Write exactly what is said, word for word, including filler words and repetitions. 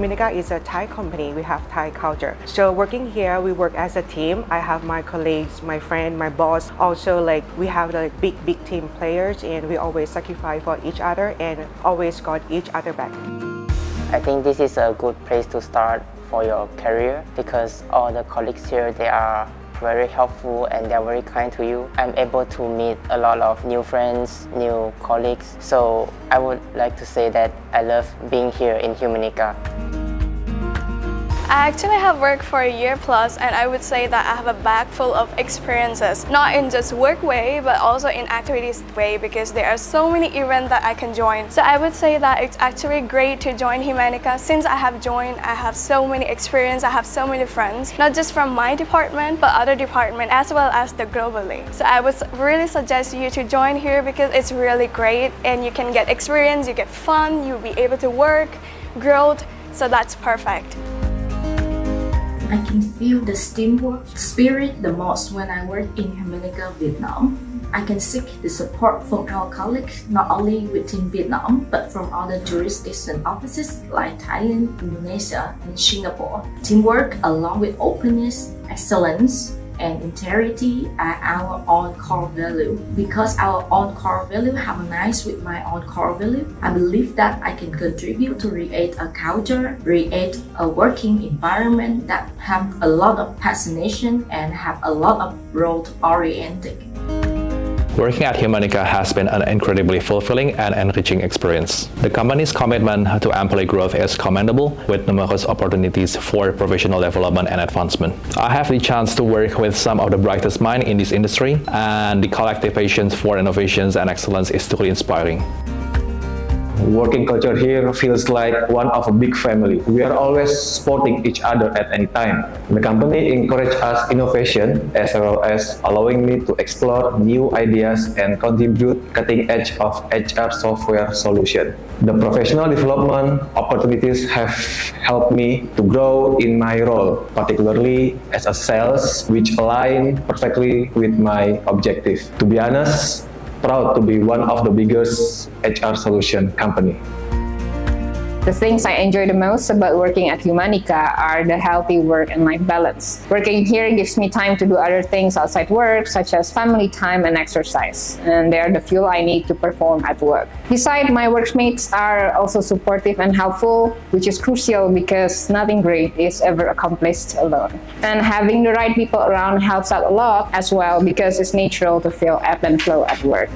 Humanica is a Thai company. We have Thai culture. So working here, we work as a team. I have my colleagues, my friend, my boss. Also, like we have like big, big team players, and we always sacrifice for each other and always got each other back. I think this is a good place to start for your career because all the colleagues here, they are very helpful and they're very kind to you. I'm able to meet a lot of new friends, new colleagues. So I would like to say that I love being here in Humanica. I actually have worked for a year plus, and I would say that I have a bag full of experiences, not in just work way, but also in activities way, because there are so many events that I can join. So I would say that it's actually great to join Humanica. Since I have joined, I have so many experience, I have so many friends, not just from my department, but other department as well as the globally. So I would really suggest you to join here because it's really great and you can get experience, you get fun, you'll be able to work, growth, so that's perfect. I can feel the teamwork spirit the most when I work in Humanica, Vietnam. I can seek the support from our colleagues, not only within Vietnam, but from other jurisdiction offices like Thailand, Indonesia, and Singapore. Teamwork along with openness, excellence, and integrity are our own core value. Because our own core value harmonizes with my own core value, I believe that I can contribute to create a culture, create a working environment that have a lot of fascination and have a lot of growth-oriented. Working at Humanica has been an incredibly fulfilling and enriching experience. The company's commitment to employee growth is commendable, with numerous opportunities for professional development and advancement. I have the chance to work with some of the brightest minds in this industry, and the collective passion for innovations and excellence is truly inspiring. Working culture here feels like one of a big family. We are always supporting each other at any time. The company encourages us innovation as well as allowing me to explore new ideas and contribute cutting edge of H R software solution. The professional development opportunities have helped me to grow in my role, particularly as a sales, which aligns perfectly with my objective. To be honest, proud to be one of the biggest H R solution company. The things I enjoy the most about working at Humanica are the healthy work and life balance. Working here gives me time to do other things outside work, such as family time and exercise, and they are the fuel I need to perform at work. Besides, my workmates are also supportive and helpful, which is crucial because nothing great is ever accomplished alone. And having the right people around helps out a lot as well because it's natural to feel ebb and flow at work.